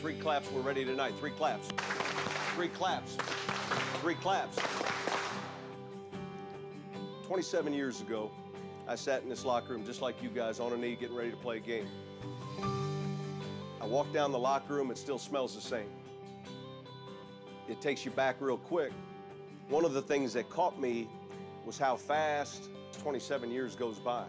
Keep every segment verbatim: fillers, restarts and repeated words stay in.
Three claps, we're ready tonight. Three claps. Three claps. Three claps. twenty-seven years ago, I sat in this locker room just like you guys, on a knee, getting ready to play a game. I walked down the locker room, it still smells the same. It takes you back real quick. One of the things that caught me was how fast twenty-seven years goes by.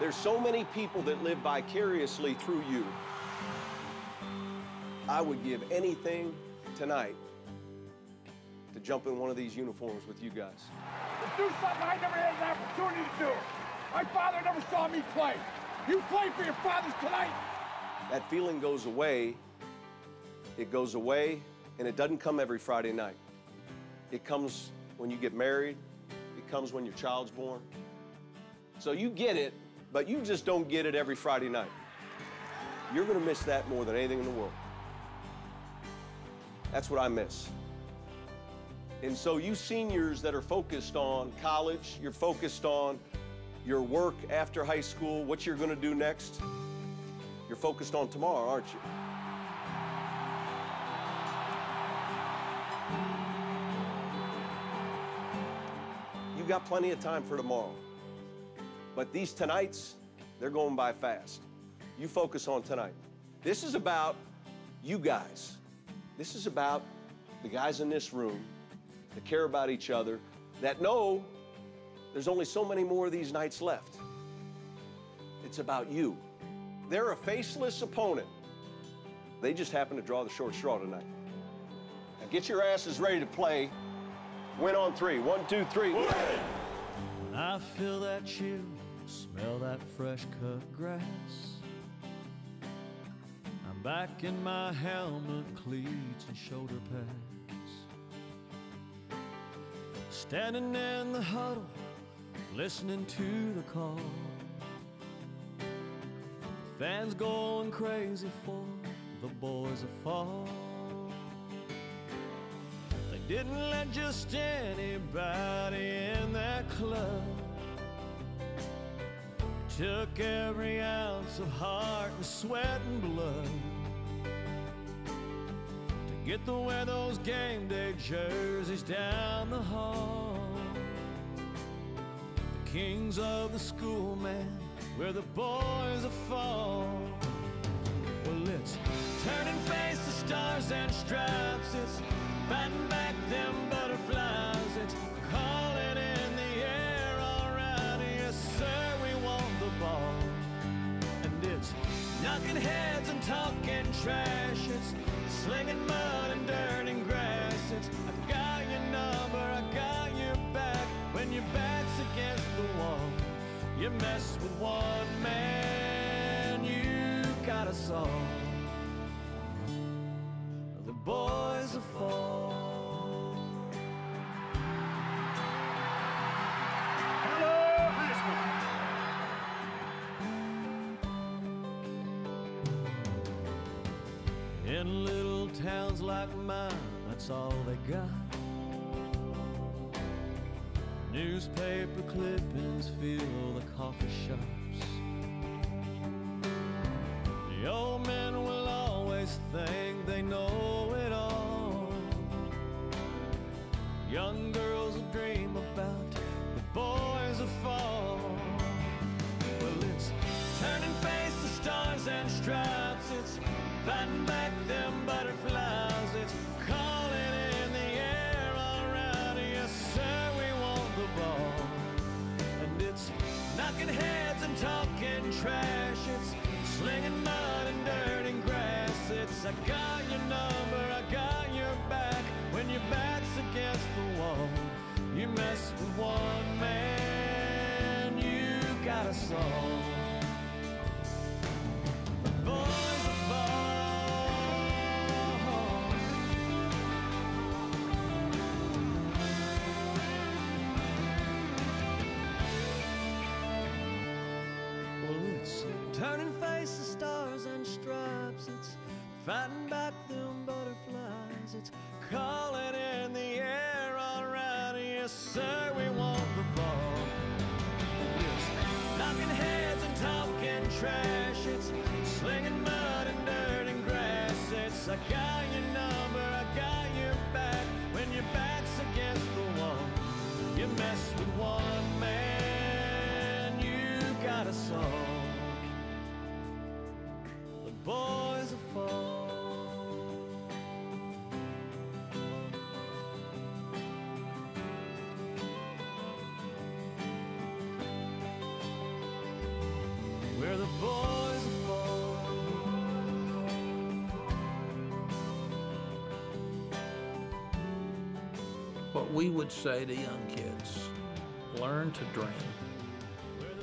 There's so many people that live vicariously through you. I would give anything tonight to jump in one of these uniforms with you guys. To do something I never had an opportunity to do. My father never saw me play. You play for your fathers tonight. That feeling goes away. It goes away, and it doesn't come every Friday night. It comes when you get married. It comes when your child's born. So you get it, but you just don't get it every Friday night. You're gonna miss that more than anything in the world. That's what I miss. And so you seniors that are focused on college, you're focused on your work after high school, what you're gonna do next, you're focused on tomorrow, aren't you? You've got plenty of time for tomorrow. But these tonights, they're going by fast. You focus on tonight. This is about you guys. This is about the guys in this room that care about each other, that know there's only so many more of these nights left. It's about you. They're a faceless opponent. They just happen to draw the short straw tonight. Now get your asses ready to play. Win on three. One, two, three. Win. I feel that chill, smell that fresh cut grass. I'm back in my helmet, cleats, and shoulder pads. Standing in the huddle, listening to the call. Fans going crazy for the boys that fall. They didn't let just anybody in that club. They took every ounce of heart and sweat and blood to get to wear those game day jerseys down the hall. The kings of the school, man, where the boys are fall. Well, it's turn and face the stars and stripes. It's batting back them butterflies. It's calling in the air, all right, yes sir, we want the ball. And it's knocking heads and talking trash. It's slinging mud and dirt and grass. It's I got your number, I got your back. When your back's against the wall, you mess with one man, you got us all. The boys will fall. Hello, Heisman. In little towns like mine, that's all they got. Newspaper clippings fill the coffee shops. The old men will always think they know it all. Young girls will dream about the boys will fall. Well, it's turn and face the stars and stripes. It's fighting back them butterflies. It's calling in the air, all right, yes sir, we ball. And it's knocking heads and talking trash. It's slinging mud and dirt and grass. It's I got your number, I got your back. When your back's against the wall, you mess with one man, you got us all. The boys will fall. Turn and face the stars and stripes. It's fighting back them butterflies. It's calling in the air, all right, yes sir, we want the ball. It's I got your number, I got your back. When your back's against the wall, you mess with one man, you got a song. The boys will fall. Where the boys fall, what we would say to young kids, learn to dream.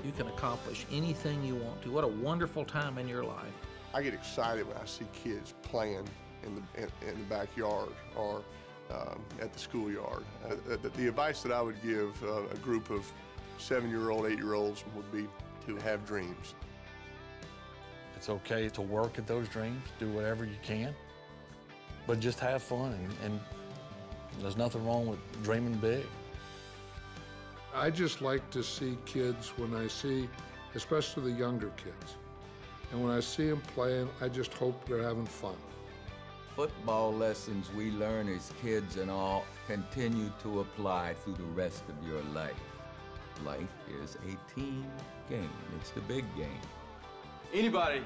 You can accomplish anything you want to. What a wonderful time in your life. I get excited when I see kids playing in the, in, in the backyard or um, at the schoolyard. Uh, the, the advice that I would give uh, a group of seven-year-old, eight-year-olds would be to have dreams. It's okay to work at those dreams, do whatever you can, but just have fun, and, and there's nothing wrong with dreaming big. I just like to see kids when I see, especially the younger kids, and when I see them playing, I just hope they're having fun. Football lessons we learn as kids and all continue to apply through the rest of your life. Life is a team game, it's the big game. Anybody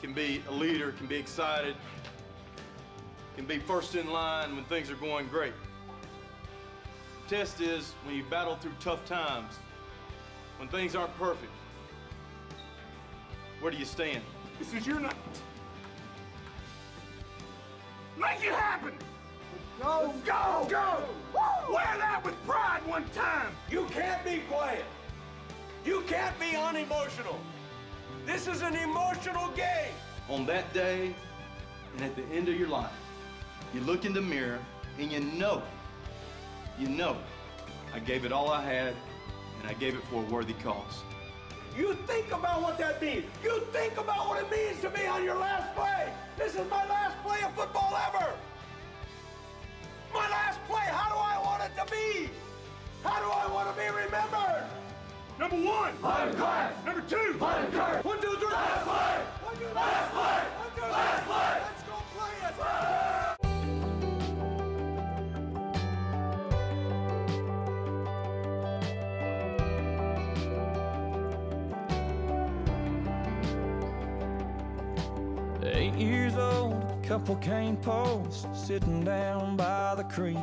can be a leader, can be excited, can be first in line when things are going great. The test is when you battle through tough times, when things aren't perfect, where do you stand? This is your night. Make it happen! Go! Let's go! Let's go! Woo! Wear that with pride one time! You can't be quiet. You can't be unemotional. This is an emotional game. On that day, and at the end of your life, you look in the mirror and you know, you know, I gave it all I had and I gave it for a worthy cause. You think about what that means. You think about what it means to me on your last play. This is my last play of football ever. My last play, how do I want it to be? How do I want to be remembered? Number one, play class. Number two, play class. One, two, three. Last play. One, two, three. Last play. One, two, three. Last play. Let's go play it. Play. Eight years old, a couple cane poles, sitting down by the creek.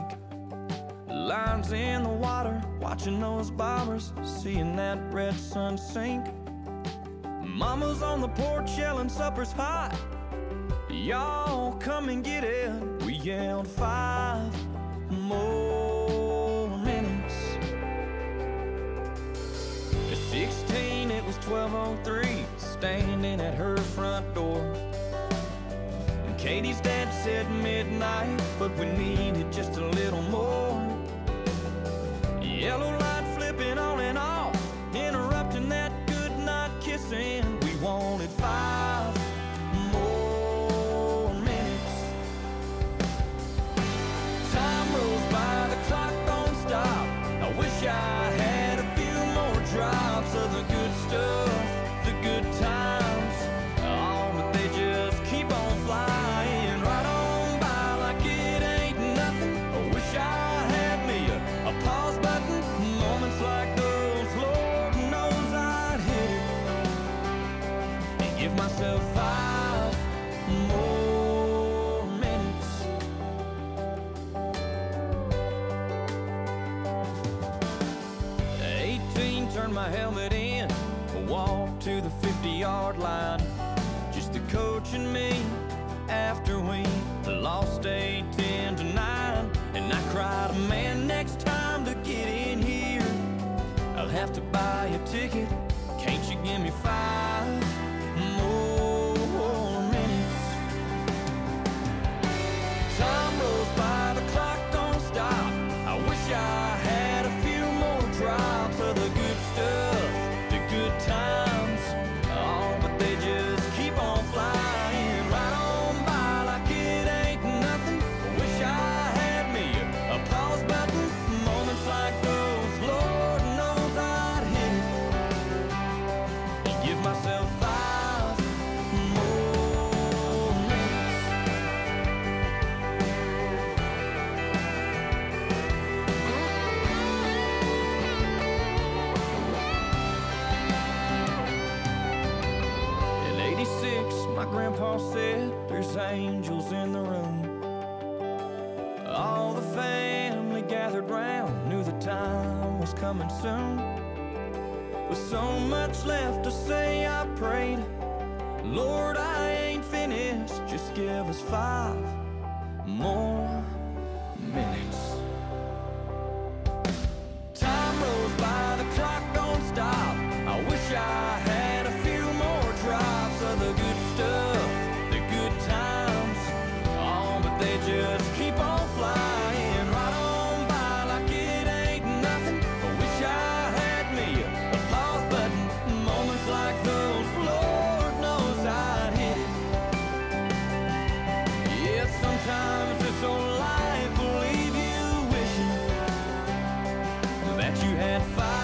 Lines in the water, watching those bobbers, seeing that red sun sink. Mama's on the porch yelling, supper's hot. Y'all come and get it. We yelled five more minutes. At sixteen, it was twelve oh three, standing at her front door. And Katie's dad said midnight, but we needed just a little more. Yellow light flipping on and off, interrupting that good night kissing. We wanted five more minutes. Time rolls by, the clock don't stop. I wish I had a few more drops of the good stuff, the good times. Oh, but they just keep on flying right on by like it ain't nothing. I wish I had me a, a pause button. Moments like those, Lord knows I'd hit it and give myself five more minutes. eighteen, turned my helmet in, walked to the fifty-yard line. Just the coach and me after we lost a ten to nine. And I cried, man, next time to get in here, I'll have to buy a ticket. Can't you give me five more minutes? Time rolls by, the clock don't stop. I wish I had a few more drops of the good stuff, the good times. Oh, but they just keep on flying right on by like it ain't nothing. I wish I a pause button, moments like those, Lord knows I'd hit it and give myself all said there's angels in the room. All the family gathered round, knew the time was coming soon. With so much left to say, I prayed, Lord, I ain't finished, just give us five more minutes. Time rolls by, the clock don't stop. I wish I had a few more drops of the good stuff, the good times. Oh, but they just keep on flying right on by like it ain't nothing. I wish I had me a pause button. Moments like those, Lord knows I'd hit it. Yeah, sometimes this old life will leave you wishing that you had five.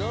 So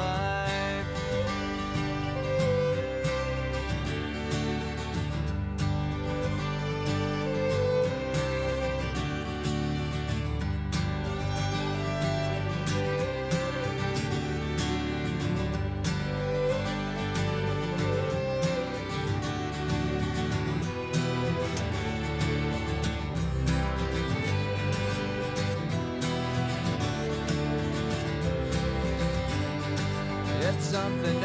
life. Something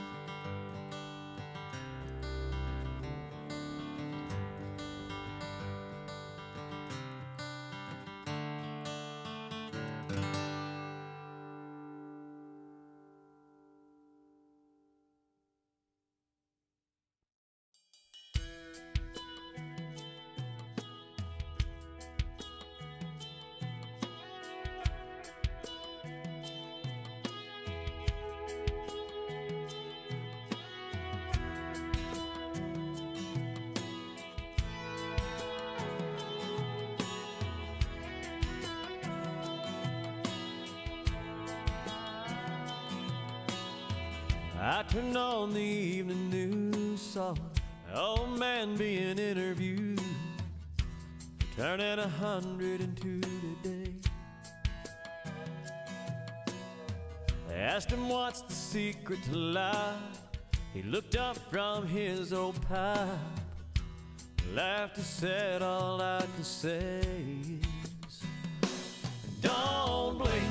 I turned on the evening news, saw an old man being interviewed for turning a hundred and two today. I asked him what's the secret to life. He looked up from his old pipe, laughed and said, all I can say is, don't blink.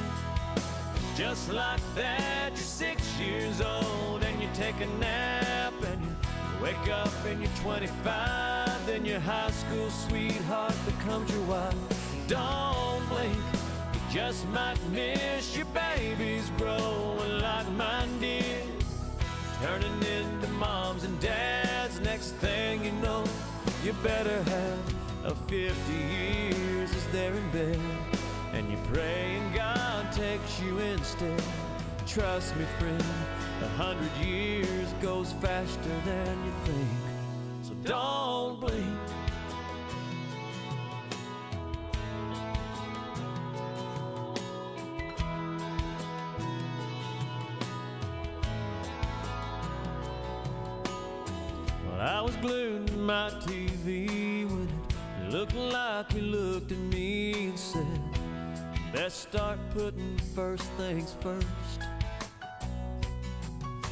Just like that, you're six years old, and you take a nap, and you wake up, and you're twenty-five. Then your high school sweetheart becomes your wife. Don't blink, Just might miss your babies growing like mine did, turning into moms and dads. Next thing you know, you better have a fifty years as they're in bed, and you're praying God takes you instead. Trust me, friend, a hundred years goes faster than you think. So don't blink. I was glued to my T V when it looked like you looked at me and said, best start putting first things first,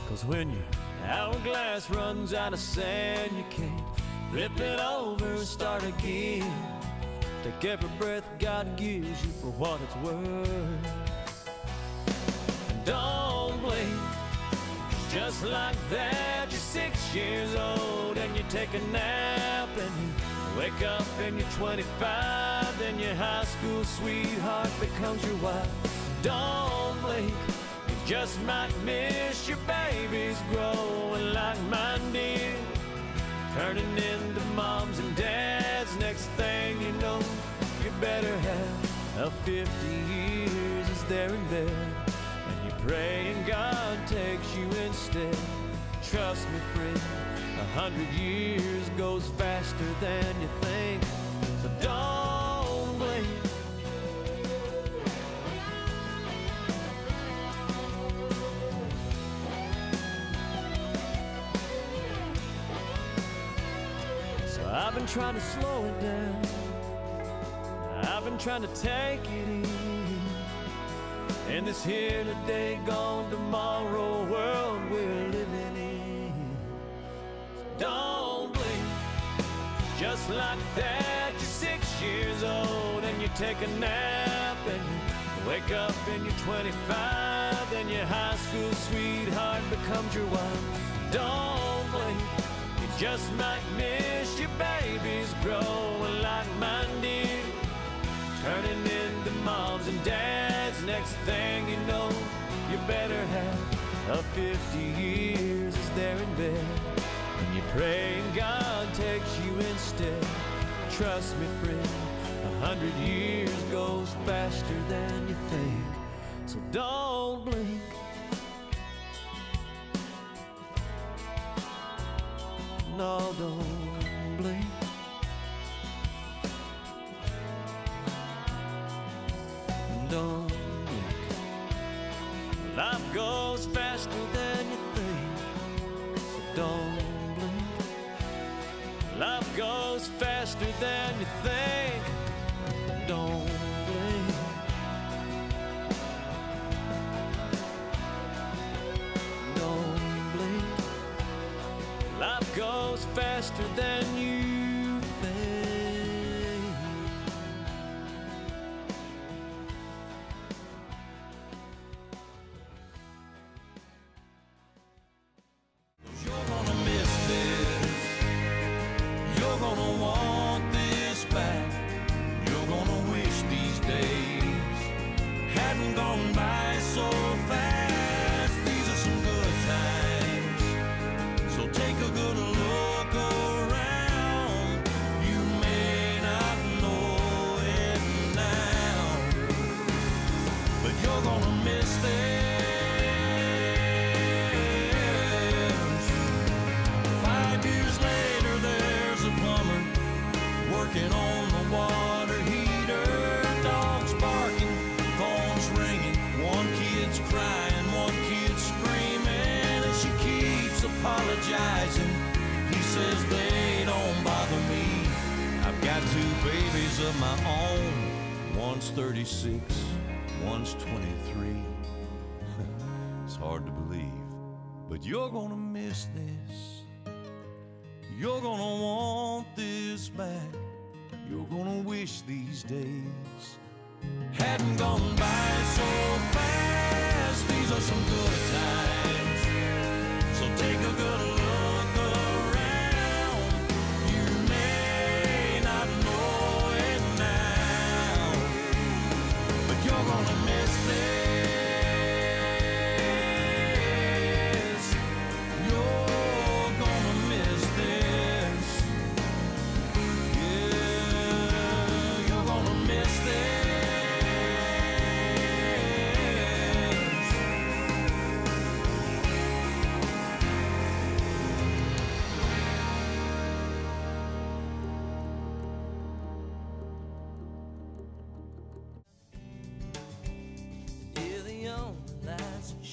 'cause when your hourglass runs out of sand, you can't flip it over and start again. Take every breath God gives you for what it's worth. And don't blink. Just like that, you're six years old and you take a nap, and you wake up and you're twenty-five, then your high school sweetheart becomes your wife. Don't blink, you just might miss your babies growing like mine did, turning into moms and dads. Next thing you know, you better have fifty years as they're in bed, and you're praying God takes you instead. Trust me, friend, a hundred years goes faster than you think. So don't blink. So I've been trying to slow it down, I've been trying to take it easy in this here today, gone tomorrow world we're living in. So don't blink. Just like that, you're six years old and you take a nap, and you wake up and you're twenty-five, and your high school sweetheart becomes your wife. Don't blink. You just might miss your babies growing like mine did, turning into moms and dads. Next thing you know, you better have a fifty years as they're in bed, and you're praying God takes you instead. Trust me, friend, a hundred years goes faster than you think. So don't blink. No, don't blink. Don't blink. Life goes faster than you think. So don't blink. Life goes faster than you think. Don't blink. Don't blink. Life goes faster than you think. Of my own, one's thirty-six, one's twenty-three. It's hard to believe, but you're gonna miss this. You're gonna want this back. You're gonna wish these days hadn't gone by so fast. These are some good times, so take a good look around. You may not know. You're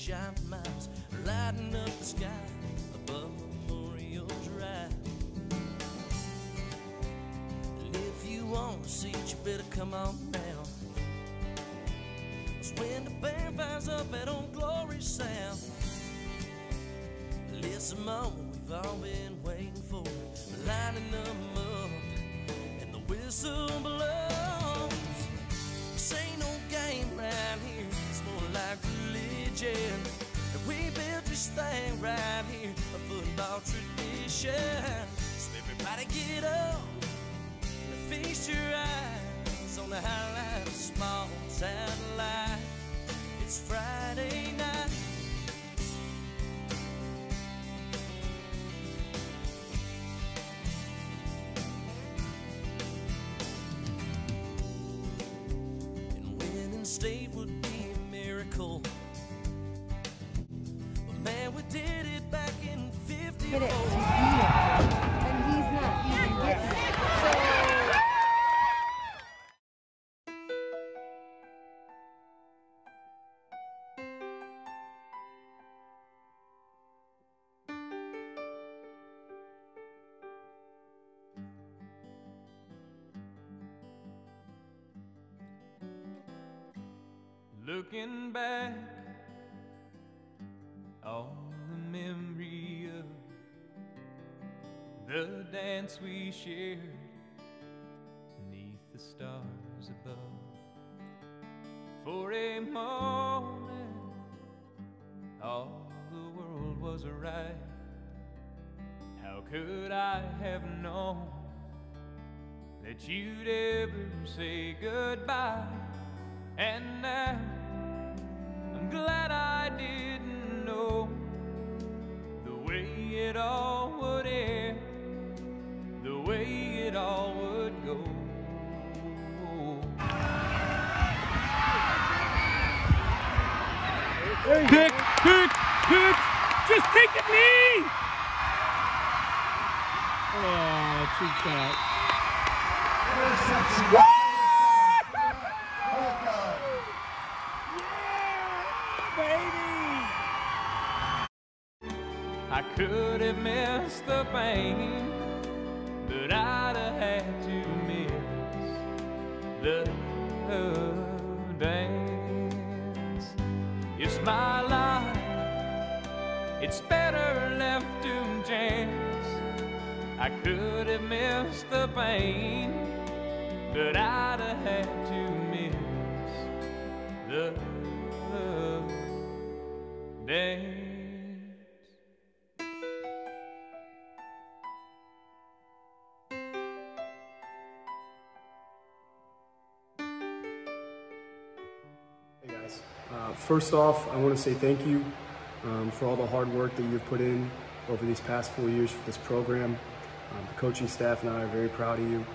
shine miles lighting up the sky above Memorial Drive. And if you want to see it, you better come on down, 'cause when the band fires up at Old Glory Sound, listen on, we've all been waiting for it, lining them up and the whistle blows. This ain't no game right here, it's more like religion. And we built this thing right here, a football tradition. So everybody get up and feast your eyes on the highlight of small town life. It's Friday night. State would be a miracle, but man, we did it back in fifty-four. And he's not even looking back on the memory of the dance we shared beneath the stars above. For a moment all the world was right. How could I have known that you'd ever say goodbye? And now I'm glad I didn't know the way it all would end, the way it all would go. Pick, pick, pick! Just take the knee! Oh, cheap shot. I could have missed the pain, but I'd have had to miss the dance. It's my life, it's better left to chance. I could have missed the pain, but I'd have had to miss the dance. Uh, first off, I want to say thank you um, for all the hard work that you've put in over these past four years for this program. Um, the coaching staff and I are very proud of you. Um,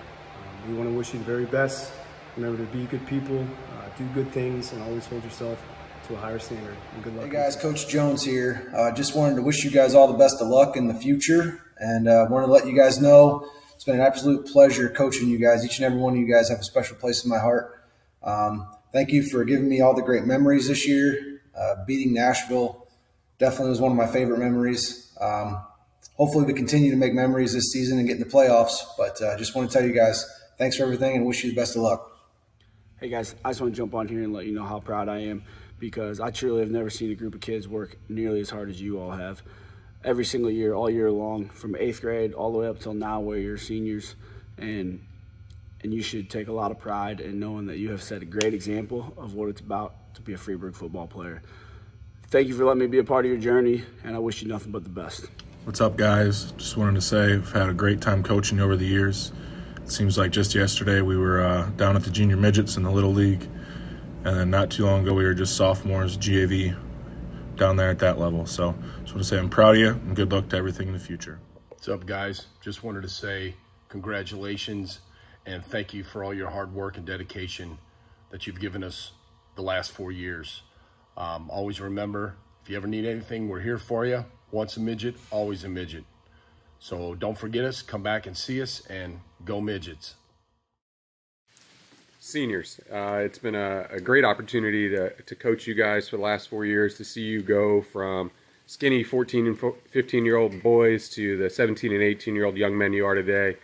we want to wish you the very best. Remember to be good people, uh, do good things, and always hold yourself to a higher standard. And good luck. Hey guys, Coach Jones here. I uh, just wanted to wish you guys all the best of luck in the future, and I uh, wanted to let you guys know it's been an absolute pleasure coaching you guys. Each and every one of you guys have a special place in my heart. Um, Thank you for giving me all the great memories this year. Uh, beating Nashville definitely was one of my favorite memories. Um, hopefully we continue to make memories this season and get in the playoffs. But I uh, just want to tell you guys, thanks for everything and wish you the best of luck. Hey guys, I just want to jump on here and let you know how proud I am, because I truly have never seen a group of kids work nearly as hard as you all have. Every single year, all year long, from eighth grade all the way up till now where you're seniors. And And you should take a lot of pride in knowing that you have set a great example of what it's about to be a Freeburg football player. Thank you for letting me be a part of your journey, and I wish you nothing but the best. What's up, guys? Just wanted to say I've had a great time coaching over the years. It seems like just yesterday we were uh, down at the Junior Midgets in the Little League, and then not too long ago we were just sophomores, G A V, down there at that level. So just want to say I'm proud of you, and good luck to everything in the future. What's up, guys? Just wanted to say congratulations. And thank you for all your hard work and dedication that you've given us the last four years. Um, always remember, if you ever need anything, we're here for you. Once a midget, always a midget. So don't forget us, come back and see us, and go Midgets. seniors. Uh, it's been a, a great opportunity to, to coach you guys for the last four years, to see you go from skinny fourteen and fifteen-year-old boys to the seventeen and eighteen-year-old young men you are today.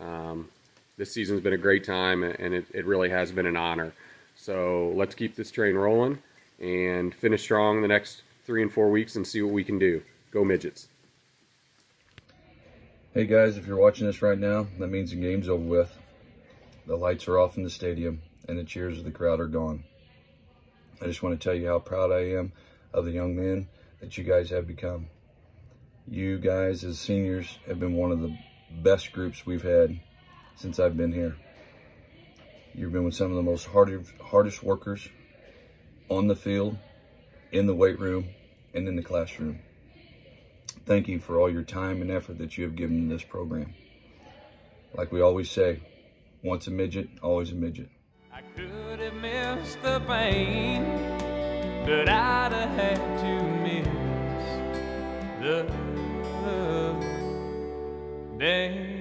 Um, this season's been a great time, and it, it really has been an honor. So let's keep this train rolling and finish strong the next three and four weeks and see what we can do. Go Midgets. Hey guys, if you're watching this right now, that means the game's over with. The lights are off in the stadium and the cheers of the crowd are gone. I just want to tell you how proud I am of the young men that you guys have become. You guys as seniors have been one of the best groups we've had since I've been here. You've been with some of the most hard, hardest workers on the field, in the weight room, and in the classroom. Thank you for all your time and effort that you have given to this program. Like we always say, once a midget, always a midget. I could have missed the pain, but I'd have had to miss the day.